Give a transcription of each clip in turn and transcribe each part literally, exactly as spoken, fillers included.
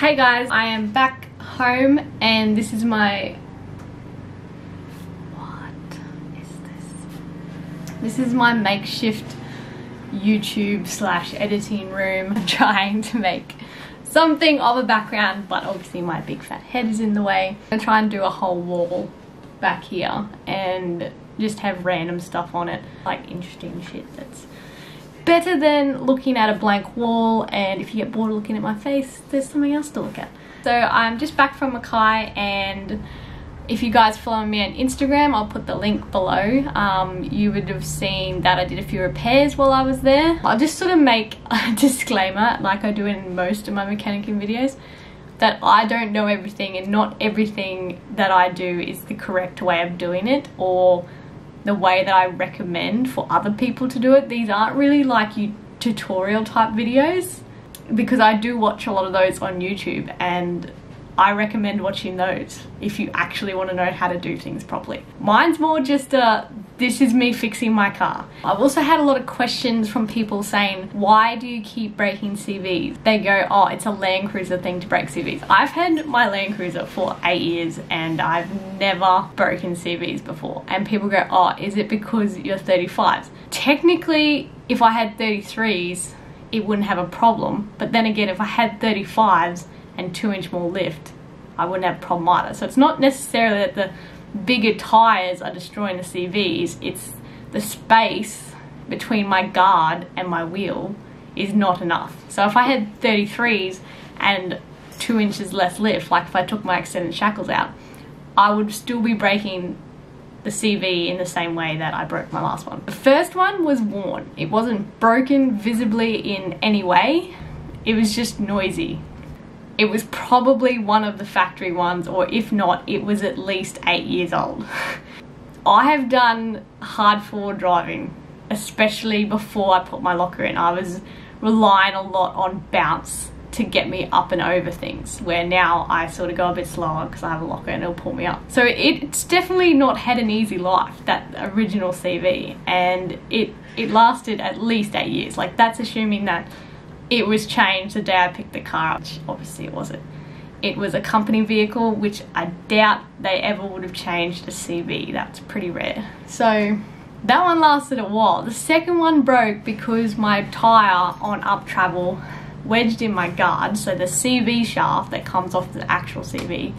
Hey guys, I am back home and this is my... What is this? This is my makeshift YouTube slash editing room. I'm trying to make something of a background, but obviously my big fat head is in the way. I'm gonna try and do a whole wall back here and just have random stuff on it, like interesting shit that's better than looking at a blank wall, and if you get bored looking at my face, there's something else to look at. So I'm just back from Mackay, and if you guys follow me on Instagram, I'll put the link below. Um, you would have seen that I did a few repairs while I was there. I'll just sort of make a disclaimer, like I do in most of my mechanicking videos, that I don't know everything, and not everything that I do is the correct way of doing it, or the way that I recommend for other people to do it. These aren't really like you tutorial type videos, because I do watch a lot of those on YouTube, and I recommend watching those if you actually want to know how to do things properly. Mine's more just a, this is me fixing my car. I've also had a lot of questions from people saying, why do you keep breaking C Vs? They go, oh, it's a Land Cruiser thing to break C Vs. I've had my Land Cruiser for eight years and I've never broken C Vs before. And people go, oh, is it because you're thirty-fives? Technically, if I had thirty-threes, it wouldn't have a problem. But then again, if I had thirty-fives and two inch more lift, I wouldn't have a problem either. So it's not necessarily that the bigger tires are destroying the C Vs, it's the space between my guard and my wheel is not enough. So if I had thirty-threes and two inches less lift, like if I took my extended shackles out, I would still be breaking the C V in the same way that I broke my last one. The first one was worn. It wasn't broken visibly in any way, it was just noisy. It was probably one of the factory ones, or if not, it was at least eight years old. I have done hard forward driving, especially before I put my locker in. I was relying a lot on bounce to get me up and over things, where now I sort of go a bit slower because I have a locker and it'll pull me up. So it, it's definitely not had an easy life, that original C V, and it, it lasted at least eight years. Like, that's assuming that it was changed the day I picked the car up, which obviously it wasn't. It was a company vehicle, which I doubt they ever would have changed a C V. That's pretty rare. So that one lasted a while. The second one broke because my tyre on up travel wedged in my guard, so the C V shaft that comes off the actual C V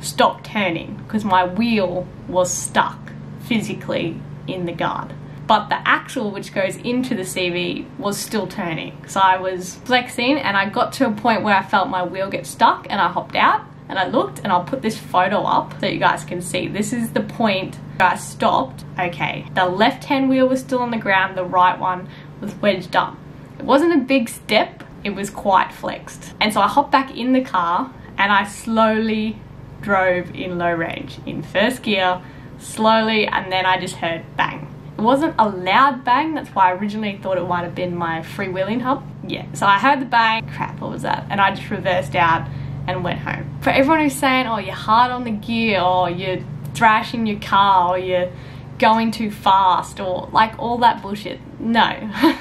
stopped turning because my wheel was stuck physically in the guard. But the axle, which goes into the C V, was still turning. So I was flexing and I got to a point where I felt my wheel get stuck, and I hopped out and I looked, and I'll put this photo up so you guys can see. This is the point where I stopped. Okay, the left hand wheel was still on the ground, the right one was wedged up. It wasn't a big step, it was quite flexed. And so I hopped back in the car and I slowly drove in low range, in first gear, slowly, and then I just heard bang. It wasn't a loud bang, that's why I originally thought it might have been my freewheeling hub. Yeah, so I heard the bang, crap, what was that? And I just reversed out and went home. For everyone who's saying, oh, you're hard on the gear, or you're thrashing your car, or you're going too fast, or like all that bullshit, no.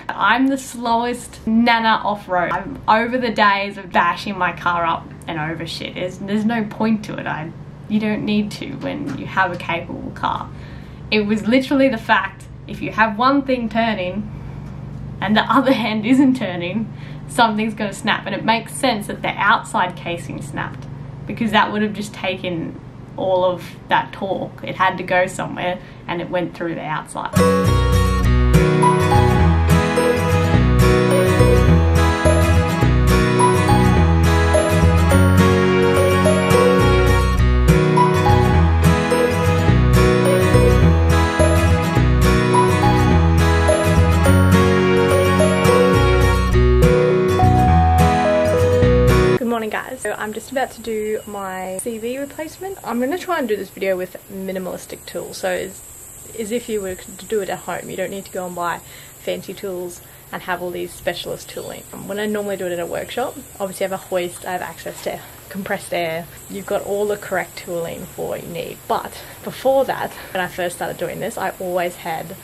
I'm the slowest nana off-road. I'm over the days of bashing my car up and over shit. There's, there's no point to it. I, you don't need to when you have a capable car. It was literally the fact, if you have one thing turning and the other hand isn't turning, something's going to snap. And it makes sense that the outside casing snapped, because that would have just taken all of that torque. It had to go somewhere and it went through the outside. Guys, so I'm just about to do my C V replacement. I'm going to try and do this video with minimalistic tools, so it's as if you were to do it at home. You don't need to go and buy fancy tools and have all these specialist tooling. When I normally do it in a workshop, obviously I have a hoist, I have access to compressed air, you've got all the correct tooling for what you need. But before that, when I first started doing this, I always had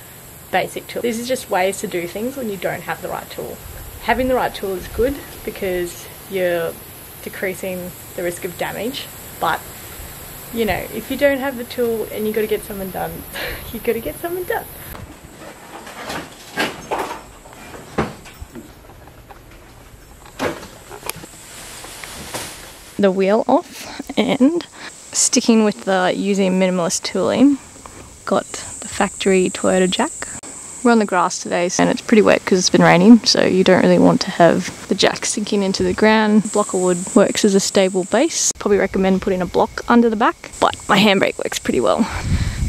basic tools. This is just ways to do things when you don't have the right tool. Having the right tool is good because you're decreasing the risk of damage. But you know, if you don't have the tool and you got to get someone done, you got to get someone done. The wheel off and sticking with the using minimalist tooling, got the factory Toyota jack. We're on the grass today and it's pretty wet because it's been raining, so you don't really want to have the jack sinking into the ground. Block of wood works as a stable base. Probably recommend putting a block under the back, but my handbrake works pretty well.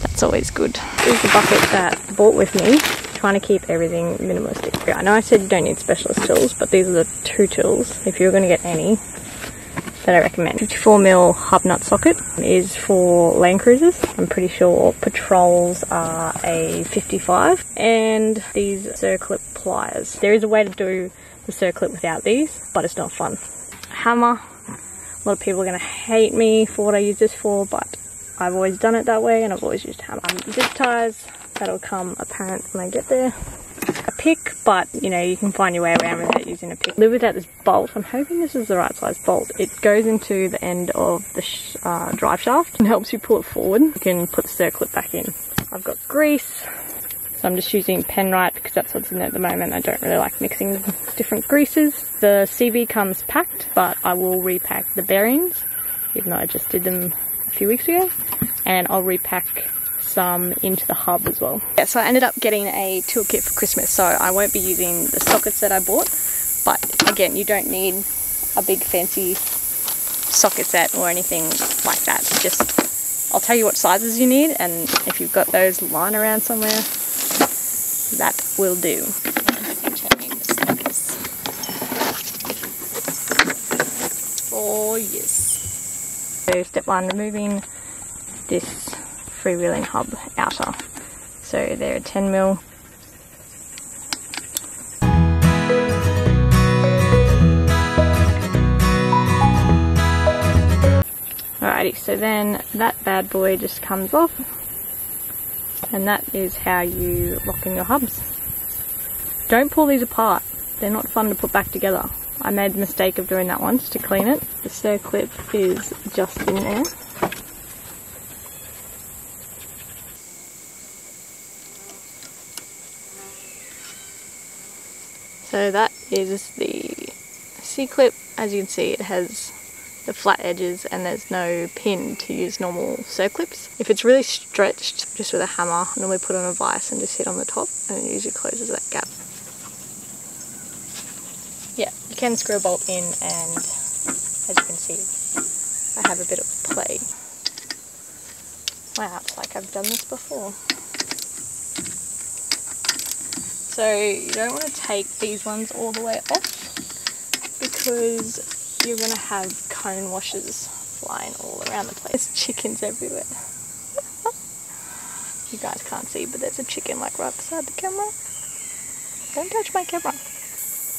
That's always good. Here's the bucket that I bought with me, trying to keep everything minimalistic. I know I said you don't need specialist tools, but these are the two tools, if you're going to get any, that I recommend. fifty-four millimeter hub nut socket is for Land Cruisers. I'm pretty sure Patrols are a fifty-five. And these circlip pliers. There is a way to do the circlip without these, but it's not fun. Hammer. A lot of people are going to hate me for what I use this for, but I've always done it that way and I've always used hammer. Zip ties, that'll come apparent when I get there. A pick, but you know, you can find your way around without using a pick. Live without this bolt. I'm hoping this is the right size bolt. It goes into the end of the sh uh, drive shaft and helps you pull it forward. You can put the circlip back in. I've got grease, so I'm just using Penrite because that's what's in there at the moment. I don't really like mixing different greases. The C B comes packed, but I will repack the bearings, even though I just did them a few weeks ago, and I'll repack some into the hub as well. Yeah, so I ended up getting a toolkit for Christmas, so I won't be using the sockets that I bought, but again, you don't need a big fancy socket set or anything like that. Just, I'll tell you what sizes you need, and if you've got those lying around somewhere, that will do. Oh yes. So step one, removing this freewheeling hub outer. So they're a ten mil. Alrighty, so then that bad boy just comes off, and that is how you lock in your hubs. Don't pull these apart, they're not fun to put back together. I made the mistake of doing that once to clean it. The circlip is just in there. So that is the C-clip. As you can see, it has the flat edges and there's no pin to use normal circlips. If it's really stretched, just with a hammer, I normally put on a vise and just hit on the top, and it usually closes that gap. Yeah, you can screw a bolt in, and as you can see, I have a bit of play. Wow, it's like I've done this before. So you don't want to take these ones all the way off because you're going to have cone washers flying all around the place. There's chickens everywhere. You guys can't see, but there's a chicken like right beside the camera. Don't touch my camera.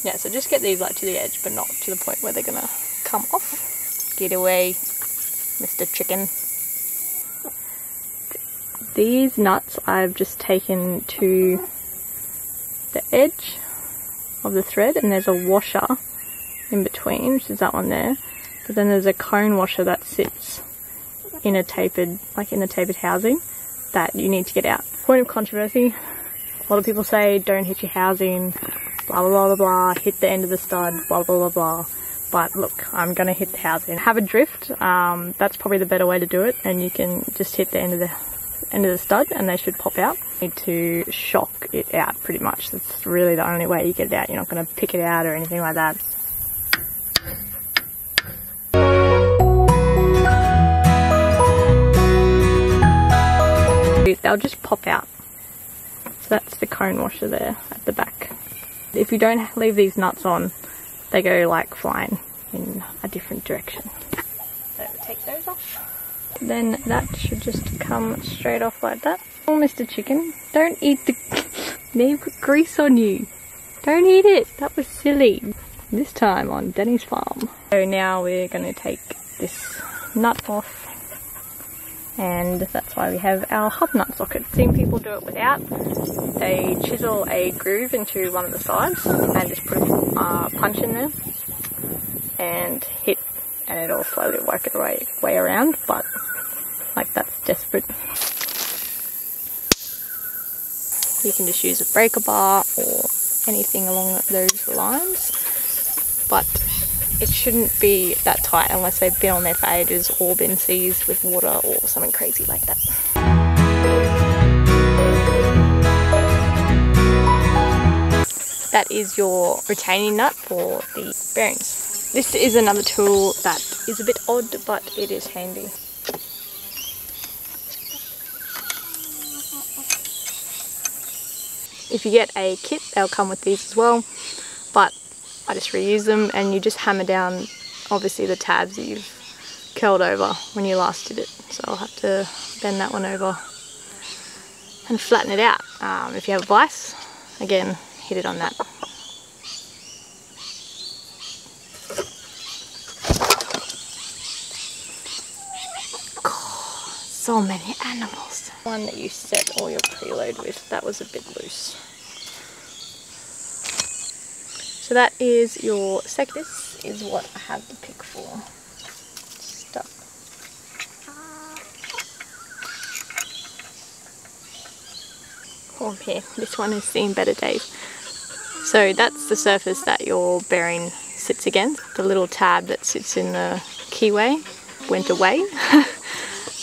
Yeah, so just get these like to the edge, but not to the point where they're going to come off. Get away, Mister Chicken. These nuts I've just taken to the edge of the thread, and there's a washer in between, which is that one there, but then there's a cone washer that sits in a tapered, like in a tapered housing, that you need to get out. Point of controversy, a lot of people say don't hit your housing, blah blah blah blah blah, hit the end of the stud, blah blah blah blah, but look, I'm gonna hit the housing. Have a drift, um, that's probably the better way to do it, and you can just hit the end of the end of the stud and they should pop out. You need to shock it out pretty much. That's really the only way you get it out. You're not going to pick it out or anything like that. They'll just pop out. So that's the cone washer there at the back. If you don't leave these nuts on, they go like flying in a different direction. So take those off. Then that should just come straight off like that. Oh, Mister Chicken, don't eat the... They've got grease on you. Don't eat it. That was silly. This time on Denny's farm. So now we're going to take this nut off, and that's why we have our hub nut socket. I've seen people do it without. They chisel a groove into one of the sides and just put a uh, punch in there and hit and it'll slowly work its way, way around, but like that's desperate. You can just use a breaker bar or anything along those lines, but it shouldn't be that tight unless they've been on there for ages or been seized with water or something crazy like that. That is your retaining nut for the bearings. This is another tool that is a bit odd, but it is handy. If you get a kit, they'll come with these as well, but I just reuse them, and you just hammer down obviously the tabs that you've curled over when you last did it. So I'll have to bend that one over and flatten it out. Um, if you have a vise, again, hit it on that. So many animals. One that you set all your preload with, that was a bit loose. So that is your sec. This is what I have to pick for stuff. Oh here, this one has seen better days. So that's the surface that your bearing sits against. The little tab that sits in the keyway went away.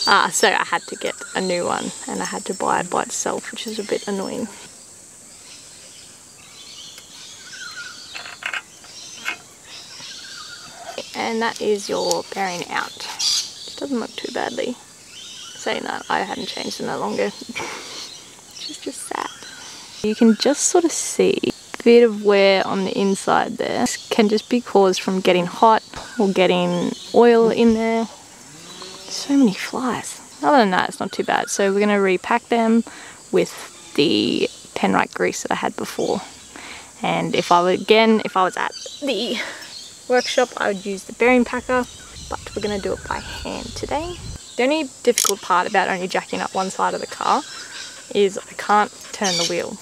Ah, so I had to get a new one, and I had to buy it by itself, which is a bit annoying. And that is your bearing out. It doesn't look too badly. Saying that, I hadn't changed in no longer, which is just sad. You can just sort of see a bit of wear on the inside there. This can just be caused from getting hot or getting oil in there. So many flies. Other than that, it's not too bad. So we're going to repack them with the Penrite grease that I had before. And if I were, again, if I was at the workshop, I would use the bearing packer, but we're going to do it by hand today. The only difficult part about only jacking up one side of the car is I can't turn the wheel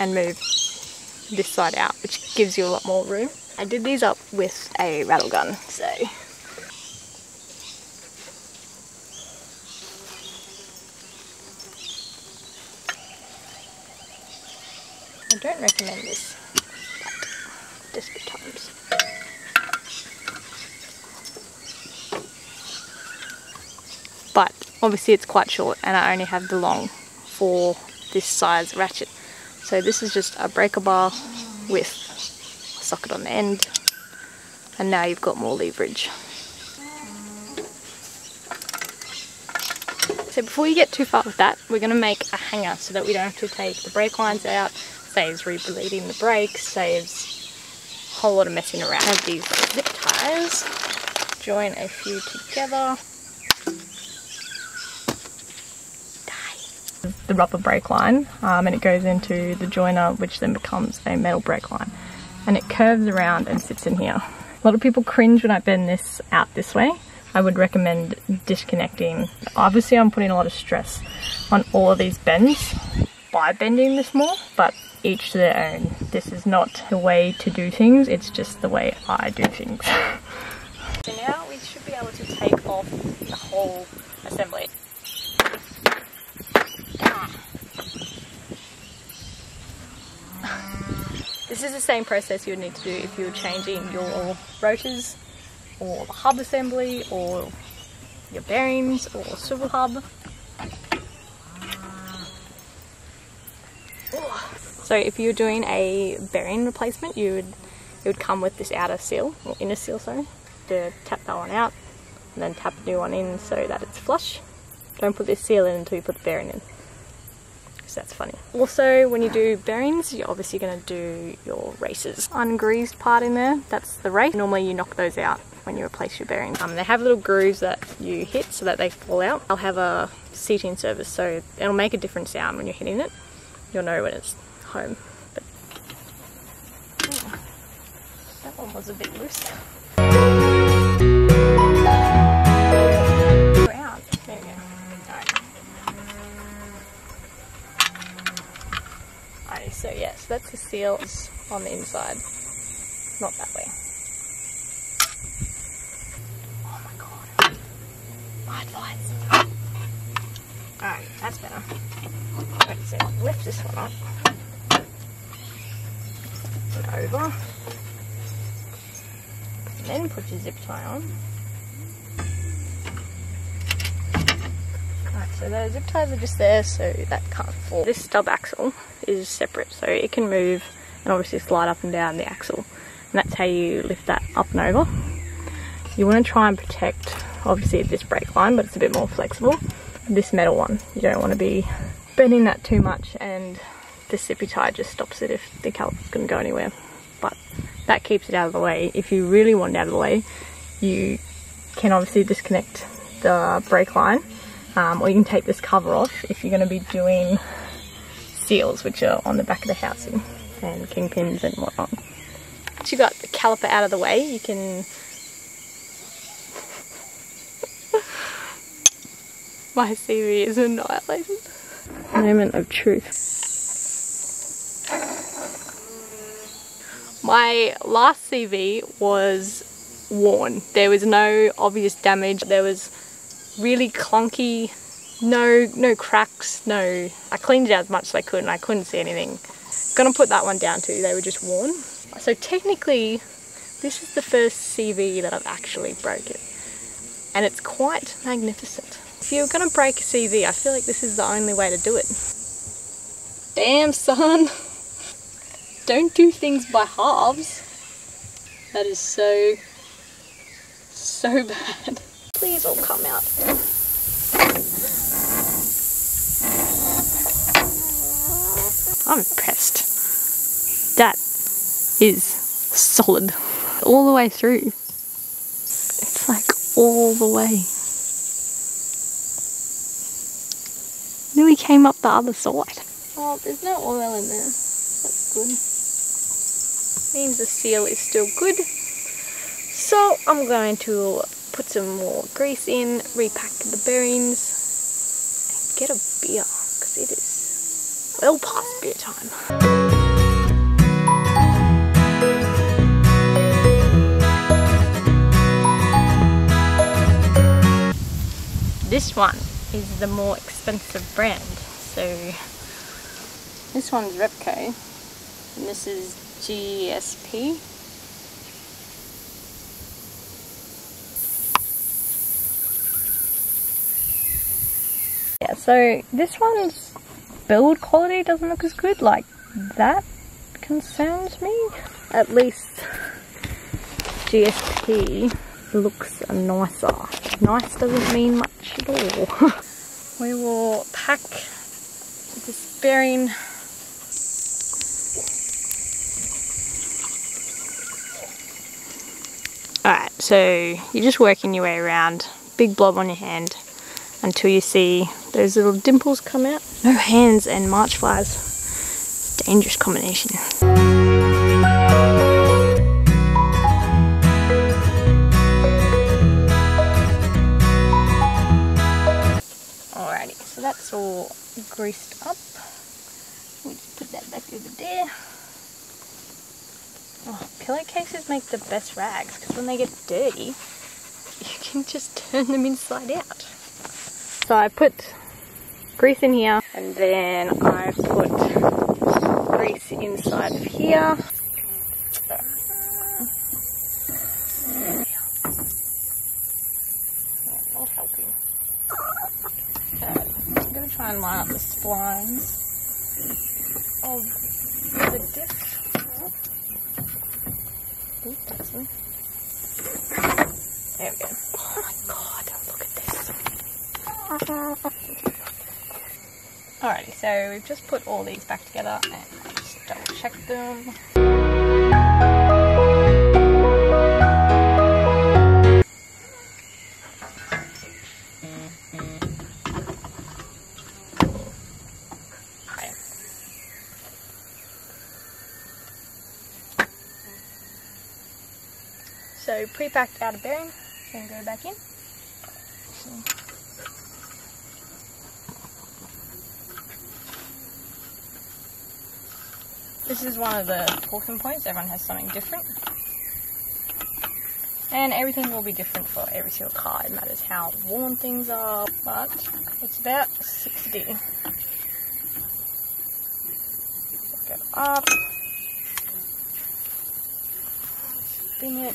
and move this side out, which gives you a lot more room. I did these up with a rattle gun, so... I don't recommend this, but desperate times. But obviously it's quite short, and I only have the long for this size ratchet. So this is just a breaker bar with a socket on the end, and now you've got more leverage. So before you get too far with that, we're going to make a hanger so that we don't have to take the brake lines out. Saves rebleeding the brakes, saves a whole lot of messing around. I have these zip ties, join a few together. Die. The rubber brake line, um, and it goes into the joiner, which then becomes a metal brake line. And it curves around and sits in here. A lot of people cringe when I bend this out this way. I would recommend disconnecting. Obviously I'm putting a lot of stress on all of these bends by bending this more, but each to their own. This is not the way to do things, it's just the way I do things. So now we should be able to take off the whole assembly. This is the same process you would need to do if you were changing your rotors or the hub assembly or your bearings or swivel hub. So if you're doing a bearing replacement, you would it would come with this outer seal, or inner seal, sorry. To tap that one out and then tap the new one in so that it's flush. Don't put this seal in until you put the bearing in, because that's funny. Also, when you do bearings, you're obviously going to do your races. Ungreased part in there, that's the race. Normally you knock those out when you replace your bearings. Um, they have little grooves that you hit so that they fall out. I'll have a seating service, so it'll make a different sound when you're hitting it. You'll know when it's home. But oh, that one was a bit loose. Round. There we go. Alright. Alright, so yes, yeah, so that's the seal on the inside. Not that way. headlights. Alright, that's better. Right, so lift this one up. And over. And then put your zip tie on. Alright, so the zip ties are just there so that can't fall. This stub axle is separate, so it can move and obviously slide up and down the axle. And that's how you lift that up and over. You want to try and protect, obviously, this brake line, but it's a bit more flexible. This metal one, you don't want to be bending that too much, and the zippy tie just stops it if the caliper's going to go anywhere. But that keeps it out of the way. If you really want it out of the way, you can obviously disconnect the brake line, um, or you can take this cover off if you're going to be doing seals, which are on the back of the housing, and kingpins and whatnot. Once you got the caliper out of the way, you can... My C V is annihilated. Moment of truth. My last C V was worn. There was no obvious damage. There was really clunky, no no cracks, no... I cleaned it out as much as I could and I couldn't see anything. Gonna put that one down too, they were just worn. So technically, this is the first C V that I've actually broken, and it's quite magnificent. If you're gonna break a C V, I feel like this is the only way to do it. Damn, son! Don't do things by halves. That is so, so bad. Please all come out. I'm impressed. That is solid all the way through. It's like all the way. Nearly came up the other side. Oh, there's no oil in there. That's good. Means the seal is still good. So I'm going to put some more grease in, repack the bearings, and get a beer because it is well past beer time. This one is the more expensive brand, so this one's Repco and this is G S P. Yeah, so this one's build quality doesn't look as good, like that concerns me. At least G S P looks nicer. Nice doesn't mean much at all. We will pack this bearing. Alright, so you're just working your way around, big blob on your hand, until you see those little dimples come out. No hands and march flies. It's a dangerous combination. That's all greased up. We'll just put that back over there. Oh, pillowcases make the best rags because when they get dirty, you can just turn them inside out. So I put grease in here and then I put grease inside of here. And line up the splines of the diff. Oop, that's me. There we go. Oh my god, look at this. Alrighty, so we've just put all these back together and just double check them. So pre-packed outer bearing, then go back in. So. This is one of the talking points, everyone has something different. And everything will be different for every single car. It matters how worn things are, but it's about sixty. Go up. Spin it.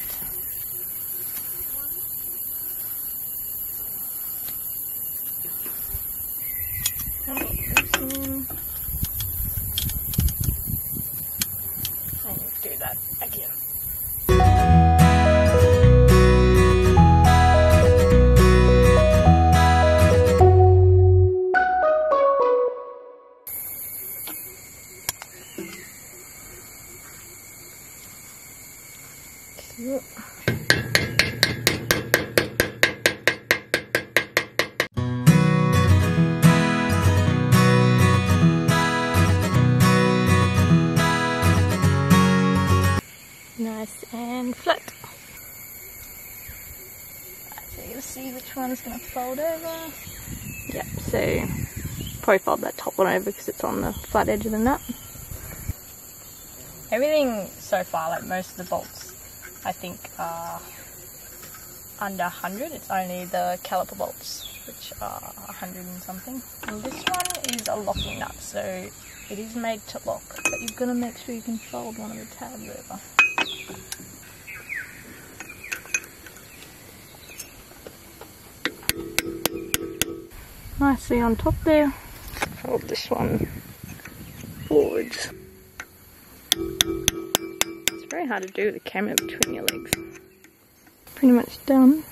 And do that again. Nice and flat. So you'll see which one's going to fold over. Yep, so probably fold that top one over because it's on the flat edge of the nut. Everything so far, like most of the bolts, I think are under one hundred. It's only the caliper bolts which are one hundred and something. And this one is a locking nut, so it is made to lock, but you've got to make sure you can fold one of the tabs over. Nicely on top there. Fold this one forwards. It's very hard to do with the camera between your legs. Pretty much done.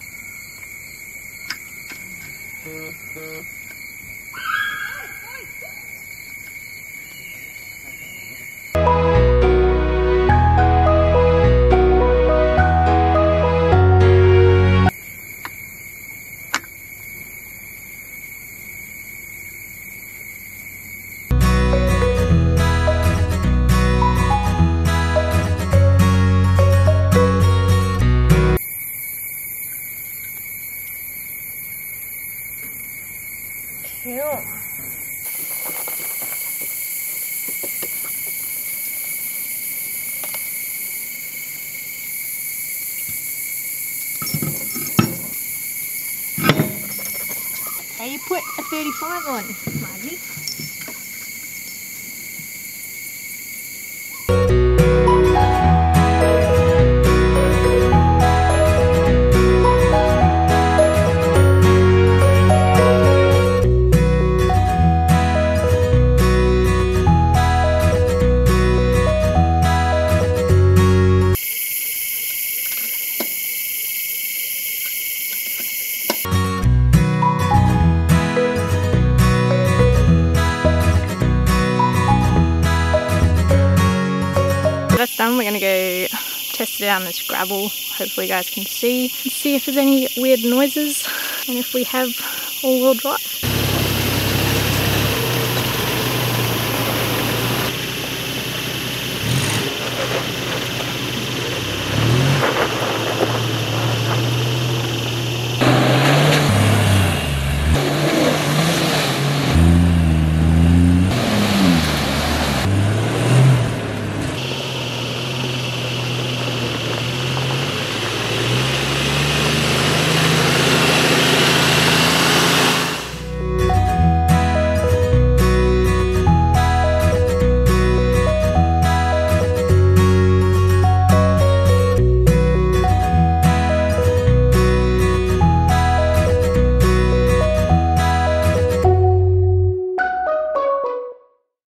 Now you put a thirty-five on, Margie. Done. We're going to go test it out on this gravel. Hopefully you guys can see and see if there's any weird noises and if we have all-wheel drive.